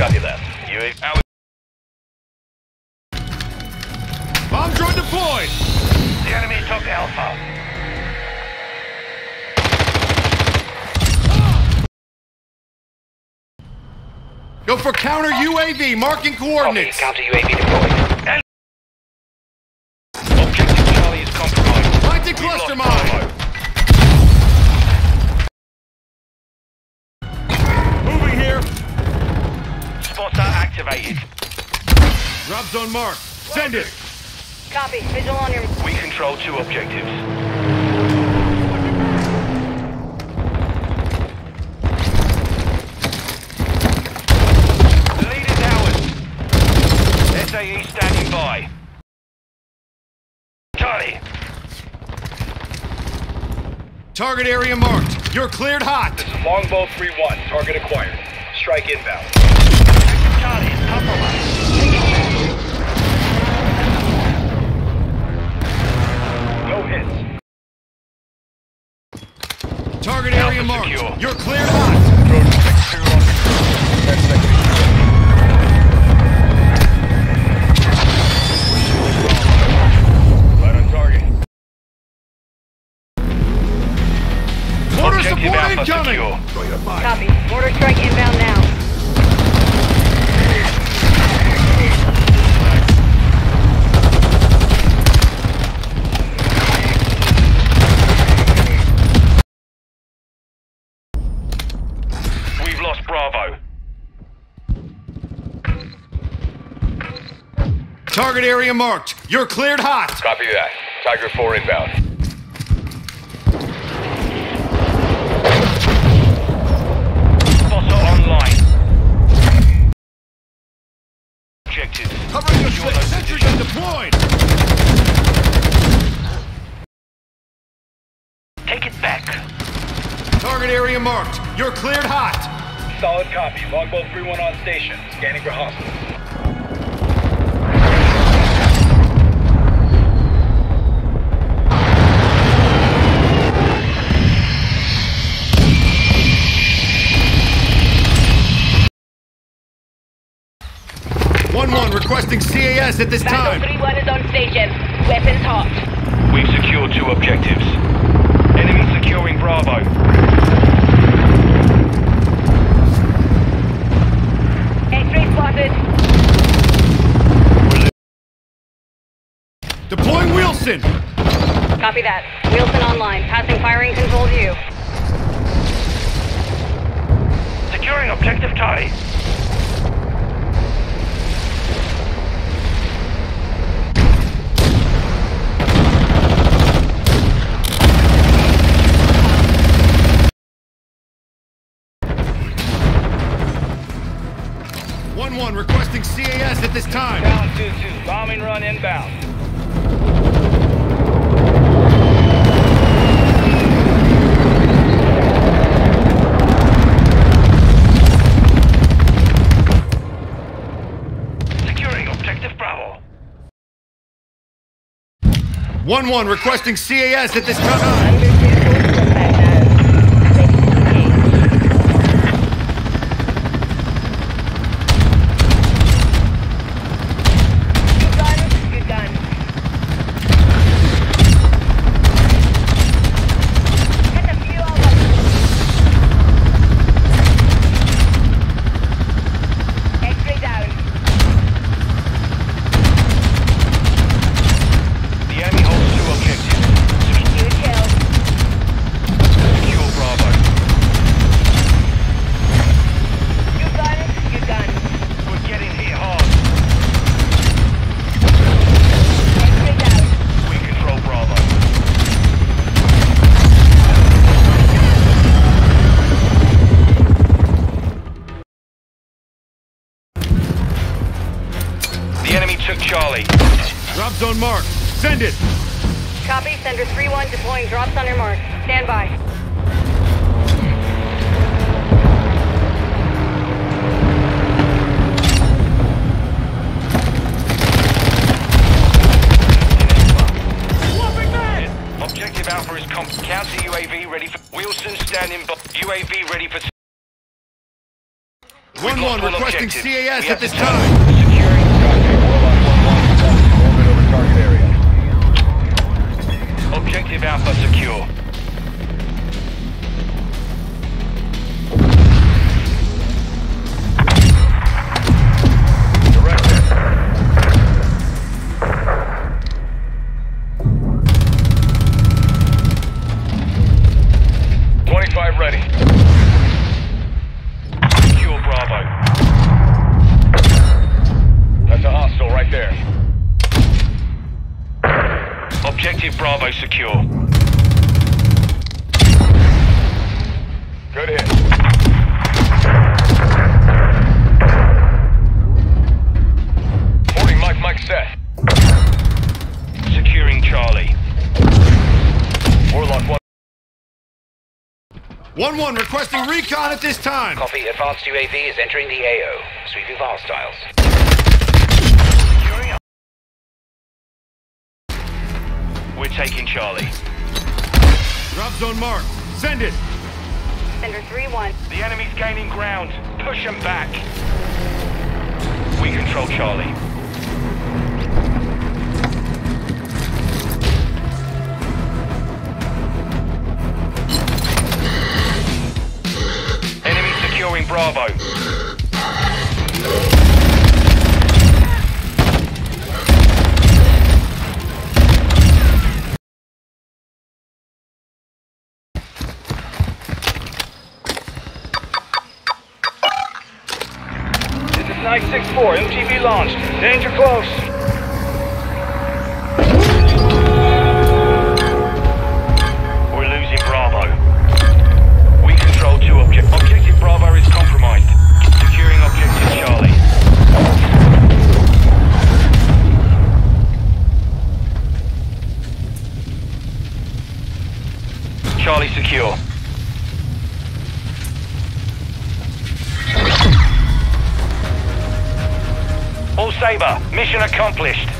Copy that. UAV out. Bomb drone deployed! The enemy took Alpha. Go for counter UAV, marking coordinates. Copy, counter UAV deployed. And objective Charlie is compromised. Planting cluster mine. Moving here. Spotter activated. Drop zone marked. Send it. Copy. Visual on your. We control two objectives. S.A.E. standing by. Charlie. Target area marked. You're cleared hot. This is Longbow 3-1. Target acquired. Strike inbound. Charlie is compromised. No hits. Target area marked. Secure. You're cleared hot. That's support incoming! Copy. Mortar strike inbound now. We've lost Bravo. Target area marked. You're cleared hot. Copy that. Tiger 4 inbound. Covering your six, Sentry Gun deployed! Take it back. Target area marked. You're cleared hot. Solid copy. Logbolt 3-1 on station. Scanning for hostiles. Requesting CAS at this time. Longbow 3-1 is on station. Weapons hot. We've secured two objectives. Enemy securing Bravo. X-ray spotted. Deploying Wilson. Copy that. Wilson online. Passing firing control to you. Securing objective Charlie. One requesting CAS at this time. Down 2-2. Bombing run inbound. Securing objective Bravo. 1-1 requesting CAS at this time. Charlie. Drop zone mark. Send it. Copy. Sender 3-1 deploying drops on your mark. Stand by. Objective Alpha is complete. Counter UAV ready for... Wilson standing by. UAV ready for... 1-1 requesting CAS at this time. Securing target. Orbit over target area. Objective Alpha secure. Objective Bravo secure. Good hit. Holding Mike, Mike set. Securing Charlie. Warlock 1. 1-1 requesting recon at this time. Copy. Advanced UAV is entering the AO. Sweeping hostiles. We're taking Charlie. Drop zone marked. Send it. Sender 3-1. The enemy's gaining ground. Push them back. We control Charlie. Enemy securing Bravo. Night 6-4, MTV launched. Danger close. We're losing Bravo. We control two objectives. Objective Bravo is compromised. Securing Objective Charlie. Charlie secure. All Sabre, mission accomplished.